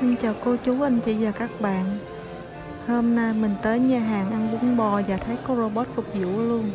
Xin chào cô chú anh chị và các bạn. Hôm nay mình tới nhà hàng ăn bún bò và thấy có robot phục vụ luôn.